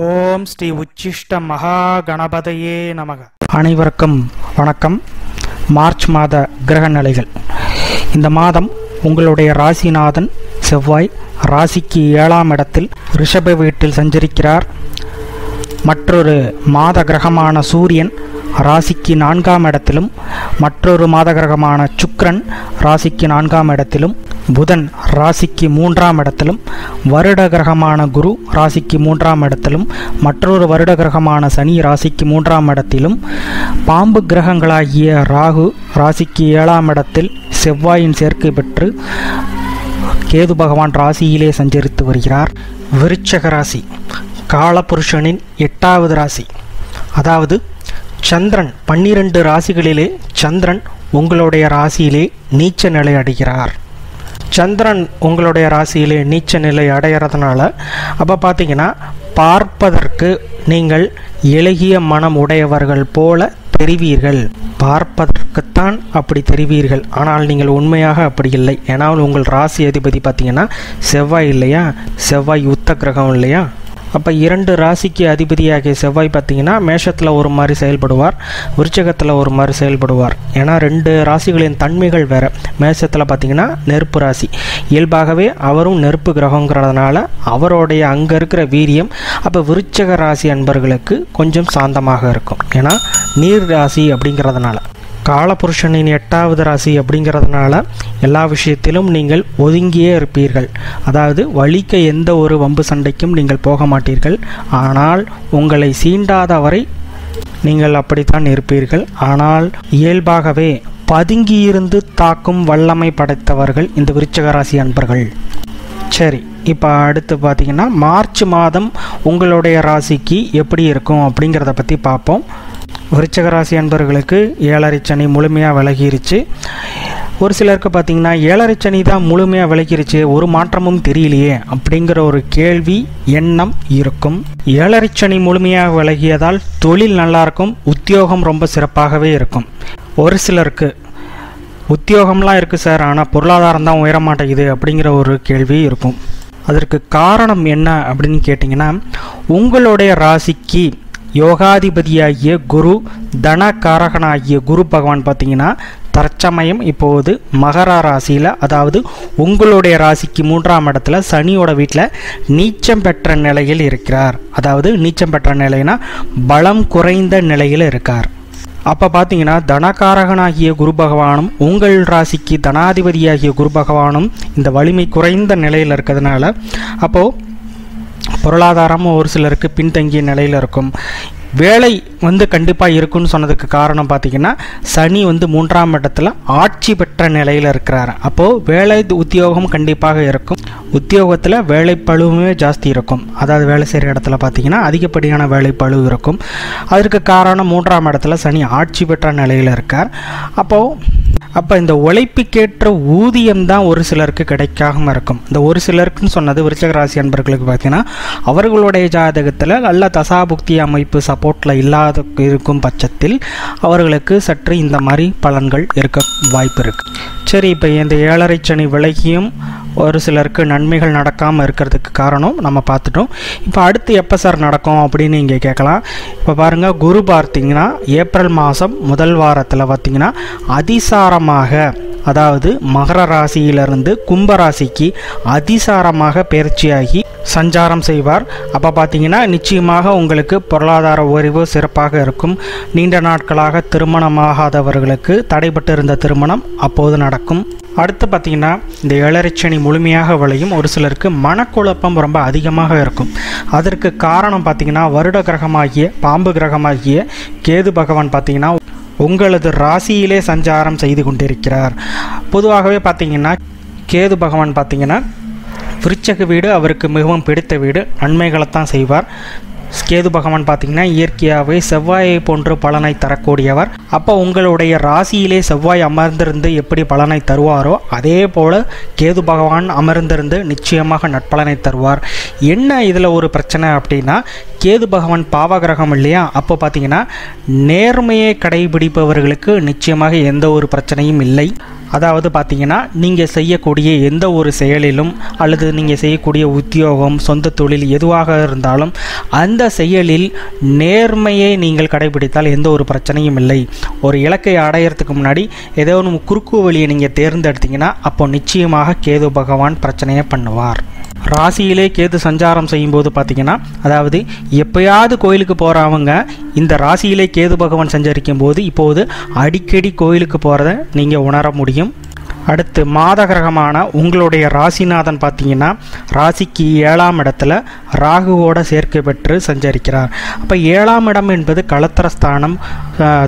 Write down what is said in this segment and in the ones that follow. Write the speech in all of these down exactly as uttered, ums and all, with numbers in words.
ओम श्री उच्चिष्ट महागणपतये नमः। अनैवरुक्कुम वणक्कम। मार्च माद ग्रह निलैगल इंद मादम उंगलुடைய ராசிநாதன் செவ்வாய் ராசிக்கு ஏழாம் இடத்தில் ரிஷப வீட்டில் சஞ்சரிக்கிறார்। மற்றொரு மாத கிரகமான சூரியன் ராசிக்கு நான்காம் இடத்திலும் மற்றொரு மாத கிரகமான சுக்கிரன் ராசிக்கு நான்காம் இடத்திலும் புதன் ராசிக்கு மூன்றாம் இடத்திலும் வருட கிரகமான குரு ராசிக்கு மூன்றாம் இடத்திலும் மற்றொரு வருட கிரகமான சனி ராசிக்கு மூன்றாம் இடத்திலும் பாம்பு கிரகங்களாகிய ராகு ராசிக்கு ஏழாம் இடத்தில் செவ்வாயின் சேர்க்கை பெற்று கேது பகவான் ராசியிலே சஞ்சரித்து வருகிறார்। விருச்சக ராசி காலபுருஷனின் எட்டாவது ராசி, அதாவது சந்திரன் பன்னிரண்டு ராசிகளிலே சந்திரன் உங்களுடைய ராசியிலே நீச்ச நிலை அடைகிறார்। சந்திரன் உங்களுடைய ராசியிலே நீச்ச நிலை அடைகிறதுனால அப்போ பார்த்தீங்கன்னா பார்ப்பதற்கு நீங்கள் எளிய மனம் உடையவர்கள் போல தெரிவீர்கள், பார்ப்பதற்குத்தான் அப்படி தெரிவீர்கள், ஆனால் நீங்கள் உண்மையாக அப்படி இல்லை। ஏன்னால் உங்கள் ராசி அதிபதி பார்த்தீங்கன்னா செவ்வாய் இல்லையா, செவ்வாய் உத்த கிரகம் இல்லையா, அப்போ இரண்டு ராசிக்கு அதிபதியாகிய செவ்வாய் பார்த்திங்கன்னா மேஷத்தில் ஒரு மாதிரி செயல்படுவார், விருச்சகத்தில் ஒரு மாதிரி செயல்படுவார்। ஏன்னா ரெண்டு ராசிகளின் தன்மைகள் வேறு। மேஷத்தில் பார்த்திங்கன்னா நெருப்பு ராசி, இயல்பாகவே அவரும் நெருப்பு கிரகங்கிறதுனால அவருடைய அங்கே இருக்கிற வீரியம் அப்போ விருச்சக ராசி அன்பர்களுக்கு கொஞ்சம் சாந்தமாக இருக்கும்। ஏன்னா நீர் ராசி அப்படிங்கிறதுனால காலபுருஷனின் எட்டாவது ராசி அப்படிங்கிறதுனால எல்லா விஷயத்திலும் நீங்கள் ஒதுங்கியே இருப்பீர்கள், அதாவது வலிக்க எந்த ஒரு வம்பு சண்டைக்கும் நீங்கள் போக மாட்டீர்கள், ஆனால் உங்களை சீண்டாத வரை நீங்கள் அப்படித்தான் இருப்பீர்கள்। ஆனால் இயல்பாகவே பதுங்கியிருந்து தாக்கும் வல்லமை படைத்தவர்கள் இந்த விருச்சிக ராசி அன்பர்கள்। சரி, இப்போ அடுத்து பார்த்திங்கன்னா மார்ச் மாதம் உங்களுடைய ராசிக்கு எப்படி இருக்கும் அப்படிங்கிறத பற்றி பார்ப்போம்। விருச்சிக ராசி அன்பர்களுக்கு ஏழரை சனி முழுமையாக விலகிருச்சு। ஒரு சிலருக்கு பார்த்திங்கன்னா ஏழரை சனி தான் முழுமையாக விலகிருச்சு, ஒரு மாற்றமும் தெரியலையே அப்படிங்கிற ஒரு கேள்வி எண்ணம் இருக்கும்। ஏழரை சனி முழுமையாக விலகியதால் தொழில் நல்லாயிருக்கும், உத்தியோகம் ரொம்ப சிறப்பாகவே இருக்கும்। ஒரு சிலருக்கு உத்தியோகம்லாம் இருக்குது சார், ஆனால் பொருளாதாரம் தான் உயர மாட்டேங்குது அப்படிங்கிற ஒரு கேள்வி இருக்கும்। அதற்கு காரணம் என்ன அப்படின்னு கேட்டிங்கன்னா உங்களுடைய ராசிக்கு யோகாதிபதியாகிய குரு தனகாரகனாகிய குரு பகவான் பார்த்தீங்கன்னா தற்சமயம் இப்போது மகர ராசியில், அதாவது உங்களுடைய ராசிக்கு மூன்றாம் இடத்துல சனியோட வீட்டில் நீச்சம் பெற்ற நிலையில் இருக்கிறார்। அதாவது நீச்சம் பெற்ற நிலைனா பலம் குறைந்த நிலையில் இருக்கார்। அப்போ பார்த்தீங்கன்னா தனகாரகனாகிய குரு பகவானும் உங்கள் ராசிக்கு தனாதிபதியாகிய குரு பகவானும் இந்த வலிமை குறைந்த நிலையில் இருக்கிறதுனால அப்போது பொருளாதாரமும் ஒரு சிலருக்கு பின்தங்கிய நிலையில் இருக்கும்। வேலை வந்து கண்டிப்பாக இருக்குன்னு சொன்னதுக்கு காரணம் பார்த்திங்கன்னா சனி வந்து மூன்றாம் இடத்துல ஆட்சி பெற்ற நிலையில் இருக்கிறார், அப்போது வேலை உத்தியோகம் கண்டிப்பாக இருக்கும், உத்தியோகத்தில் வேலைப்பழுவுமே ஜாஸ்தி இருக்கும், அதாவது வேலை செய்கிற இடத்துல பார்த்திங்கன்னா அதிகப்படியான வேலைப்பழு இருக்கும்। அதற்கு காரணம் மூன்றாம் இடத்துல சனி ஆட்சி பெற்ற நிலையில் இருக்கார்। அப்போது அப்போ இந்த உழைப்புக்கேற்ற ஊதியம்தான் ஒரு சிலருக்கு கிடைக்காமல் இருக்கும்। இந்த ஒரு சிலருக்குன்னு சொன்னது விருச்சிக ராசி அன்பர்களுக்கு பார்த்திங்கன்னா அவர்களுடைய ஜாதகத்தில் நல்ல தசாபுக்தி அமைப்பு சப்போர்ட்டில் இல்லாத இருக்கும் பட்சத்தில் அவர்களுக்கு சற்று இந்த மாதிரி பலன்கள் இருக்க வாய்ப்பு இருக்குது। சரி, இப்போ இந்த ஏழரை சனி விலகியும் ஒரு சிலருக்கு நன்மைகள் நடக்காமல் இருக்கிறதுக்கு காரணம் நம்ம பார்த்துட்டோம்। இப்போ அடுத்து எப்போ சார் நடக்கும் அப்படின்னு நீங்கள் கேட்கலாம்। இப்போ பாருங்கள், குரு பார்த்திங்கன்னா ஏப்ரல் மாதம் முதல் வாரத்தில் பார்த்திங்கன்னா அதிசாரமாக, அதாவது மகர ராசியிலிருந்து கும்பராசிக்கு அதிசாரமாக பயிற்சியாகி சஞ்சாரம் செய்வார்। அப்போ பார்த்திங்கன்னா நிச்சயமாக உங்களுக்கு பொருளாதார உயர்வு சிறப்பாக இருக்கும்। நீண்ட நாட்களாக திருமணமாகாதவர்களுக்கு தடைபட்டு இருந்த திருமணம் அப்போது நடக்கும்। அடுத்து பார்த்திங்கன்னா இந்த ஏழரை சனி முழுமையாக விளையும் ஒரு சிலருக்கு மனக்குழப்பம் ரொம்ப அதிகமாக இருக்கும்। அதற்கு காரணம் பார்த்திங்கன்னா வருட கிரகமாகிய பாம்பு கிரகமாகிய கேது பகவான் பார்த்திங்கன்னா உங்களது ராசியிலே சஞ்சாரம் செய்து கொண்டிருக்கிறார்। பொதுவாகவே பார்த்திங்கன்னா கேது பகவான் பார்த்திங்கன்னா விருச்சக வீடு அவருக்கு மிகவும் பிடித்த வீடு, நன்மைகளைத்தான் செய்வார்। கேது பகவான் பார்த்திங்கன்னா இயற்கையாகவே செவ்வாயை போன்று பலனை தரக்கூடியவர்। அப்போ உங்களுடைய ராசியிலே செவ்வாய் அமர்ந்திருந்து எப்படி பலனை தருவாரோ அதே போல் கேது பகவான் அமர்ந்திருந்து நிச்சயமாக நட்பலனை தருவார்। என்ன இதில் ஒரு பிரச்சனை அப்படின்னா கேது பகவான் பாவகிரகம் இல்லையா, அப்போ பார்த்திங்கன்னா நேர்மையை கடைபிடிப்பவர்களுக்கு நிச்சயமாக எந்த ஒரு பிரச்சனையும் இல்லை, அதாவது பாத்தீங்கன்னா நீங்க செய்யக்கூடிய எந்த ஒரு செயலிலும் அல்லது நீங்க செய்யக்கூடிய உத்தியோகம் சொந்த தொழில் எதுவாக இருந்தாலும் அந்த செயலில் நேர்மையை நீங்கள் கடைபிடித்தால் எந்த ஒரு பிரச்சனையும் இல்லை. ஒரு இலக்கை அடையறதுக்கு முன்னாடி ஏதோ ஒரு குறுக்கு வழியை நீங்க தேர்ந்தெடுத்தீங்கன்னா அப்போ நிச்சயமாக கேது பகவான் பிரச்சனையை பண்ணுவார். ராசியிலே கேது சஞ்சாரம் செய்யும்போது பார்த்தீங்கன்னா அதாவது எப்பயாவது கோயிலுக்கு போகிறவங்க இந்த ராசியிலே கேது பகவான் சஞ்சரிக்கும் போது இப்போது அடிக்கடி கோயிலுக்கு போகிறத நீங்கள் உணர முடியும். அடுத்து மாத கிரகமான உங்களுடைய ராசிநாதன் பார்த்தீங்கன்னா ராசிக்கு ஏழாம் இடத்துல ராகுவோட சேர்க்கை பெற்று சஞ்சரிக்கிறார். அப்போ ஏழாம் இடம் என்பது களத்திரஸ்தானம்,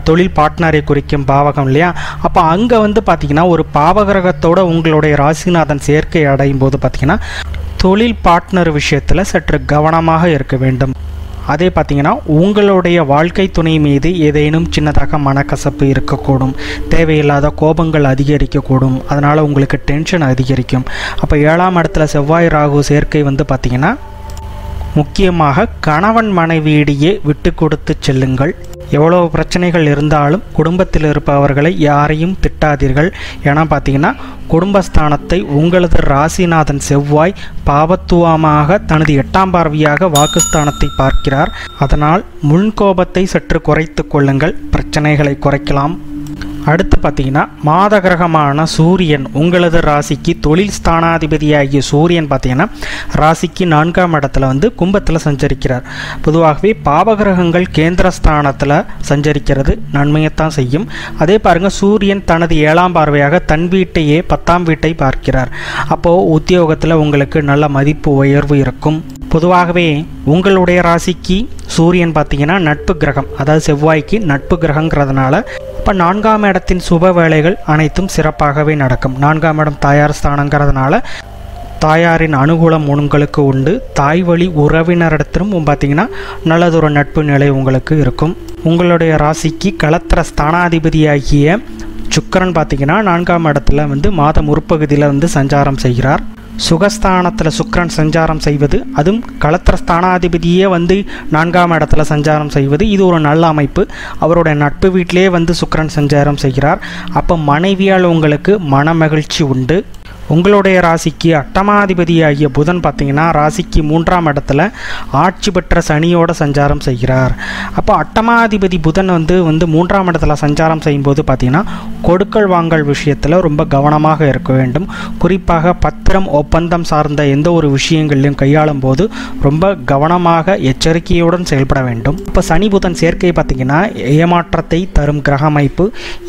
தொழில் பார்ட்னரை குறிக்கும் பாவகம் இல்லையா? அப்போ அங்கே வந்து பார்த்திங்கன்னா ஒரு பாவகிரகத்தோட உங்களுடைய ராசிநாதன் சேர்க்கை அடையும் போது பார்த்திங்கன்னா தொழில் பார்ட்னர் விஷயத்தில் சற்று கவனமாக இருக்க வேண்டும். அதே பார்த்திங்கன்னா உங்களுடைய வாழ்க்கை துணை மீது ஏதேனும் சின்னதாக மனக்கசப்பு இருக்கக்கூடும், தேவையில்லாத கோபங்கள் அதிகரிக்கக்கூடும், அதனால் உங்களுக்கு டென்ஷன் அதிகரிக்கும். அப்போ ஏழாம் இடத்துல செவ்வாய் ராகு சேர்க்கை வந்து பார்த்திங்கன்னா முக்கியமாக கணவன் மனைவியிடையே விட்டு கொடுத்து செல்லுங்கள். எவ்வளோ பிரச்சனைகள் இருந்தாலும் குடும்பத்தில் இருப்பவர்களை யாரையும் திட்டாதீர்கள். ஏன்னா பார்த்தீங்கன்னா குடும்பஸ்தானத்தை உங்களது ராசிநாதன் செவ்வாய் பாவத்துவமாக தனது எட்டாம் பார்வையாக வாக்குஸ்தானத்தை பார்க்கிறார். அதனால் முன்கோபத்தை சற்று குறைத்து கொள்ளுங்கள், பிரச்சனைகளை குறைக்கலாம். அடுத்து பார்த்தீங்கன்னா மாத கிரகமான சூரியன் உங்களது ராசிக்கு தொழில் ஸ்தானாதிபதியாகிய சூரியன் பார்த்தீங்கன்னா ராசிக்கு நான்காம் இடத்துல வந்து கும்பத்தில் சஞ்சரிக்கிறார். பொதுவாகவே பாவகிரகங்கள் கேந்திரஸ்தானத்தில் சஞ்சரிக்கிறது நன்மையைத்தான் செய்யும். அதே பாருங்கள், சூரியன் தனது ஏழாம் பார்வையாக தன் வீட்டையே பத்தாம் வீட்டை பார்க்கிறார். அப்போது உத்தியோகத்தில் உங்களுக்கு நல்ல மதிப்பு உயர்வு இருக்கும். பொதுவாகவே உங்களுடைய ராசிக்கு சூரியன் பார்த்தீங்கன்னா நட்பு கிரகம், அதாவது செவ்வாய்க்கு நட்பு கிரகங்கிறதுனால இப்போ நான்காம் இடத்தின் சுப வேலைகள் அனைத்தும் சிறப்பாகவே நடக்கும். நான்காம் இடம் தாயார் ஸ்தானங்கிறதுனால தாயாரின் அனுகூலம் உங்களுக்கு உண்டு. தாய் வழி உறவினரிடத்திலும் பார்த்தீங்கன்னா நல்லதொரு நட்பு நிலை உங்களுக்கு இருக்கும். உங்களுடைய ராசிக்கு களத்திர ஸ்தானாதிபதியாகிய சுக்கிரன் பார்த்தீங்கன்னா நான்காம் இடத்துல வந்து மாத முற்பகுதியில் வந்து சஞ்சாரம் செய்கிறார். சுகஸ்தானத்தில் சுக்கிரன் சஞ்சாரம் செய்வது, அதுவும் களத்திர ஸ்தானாதிபதியே வந்து நான்காம் இடத்துல சஞ்சாரம் செய்வது, இது ஒரு நல்ல அமைப்பு. அவருடைய நட்பு வீட்டிலே வந்து சுக்கிரன் சஞ்சாரம் செய்கிறார். அப்போ மனைவியால் உங்களுக்கு மன மகிழ்ச்சி உண்டு. உங்களுடைய ராசிக்கு அட்டமாதிபதியாகிய புதன் பார்த்தீங்கன்னா ராசிக்கு மூன்றாம் இடத்துல ஆட்சி பெற்ற சனியோட சஞ்சாரம் செய்கிறார். அப்போ அட்டமாதிபதி புதன் வந்து வந்து மூன்றாம் இடத்துல சஞ்சாரம் செய்யும்போது பார்த்தீங்கன்னா கொடுக்கல் வாங்கல் விஷயத்தில் ரொம்ப கவனமாக இருக்க வேண்டும். குறிப்பாக பத்திரம் ஒப்பந்தம் சார்ந்த எந்த ஒரு விஷயங்களையும் கையாளும் போது ரொம்ப கவனமாக எச்சரிக்கையுடன் செயல்பட வேண்டும். இப்போ சனி புதன் சேர்க்கை பார்த்தீங்கன்னா ஏமாற்றத்தை தரும் கிரக அமைப்பு.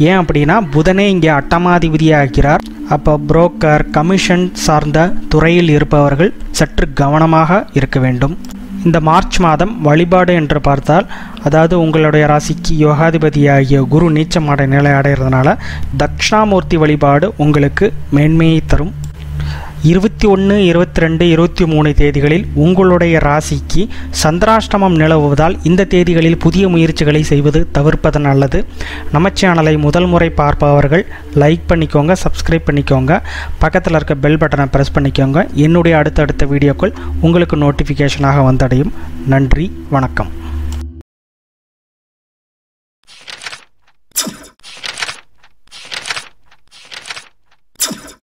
ஏன் அப்படின்னா புதனே இங்கே அட்டமாதிபதியாகிறார். அப்போ புரோக்கர் கமிஷன் சார்ந்த துறையில் இருப்பவர்கள் சற்று கவனமாக இருக்க வேண்டும். இந்த மார்ச் மாதம் வழிபாடு என்று பார்த்தால் அதாவது உங்களுடைய ராசிக்கு யோகாதிபதியாகிய குரு நீச்சமாட நிலை அடைகிறதுனால தட்சிணாமூர்த்தி வழிபாடு உங்களுக்கு மேன்மையை தரும். இருபத்தி ஒன்று இருபத்தி ரெண்டு இருபத்தி மூணு தேதிகளில் உங்களுடைய ராசிக்கு சந்திராஷ்டமம் நிலவுவதால் இந்த தேதிகளில் புதிய முயற்சிகளை செய்வது தவிர்ப்பது நல்லது. நம்ம சேனலை முதல் முறை பார்ப்பவர்கள் லைக் பண்ணிக்கோங்க, சப்ஸ்கிரைப் பண்ணிக்கோங்க, பக்கத்தில் இருக்க பெல் பட்டனை ப்ரெஸ் பண்ணிக்கோங்க. என்னுடைய அடுத்தடுத்த வீடியோக்கள் உங்களுக்கு நோட்டிஃபிகேஷனாக வந்தடையும். நன்றி, வணக்கம்.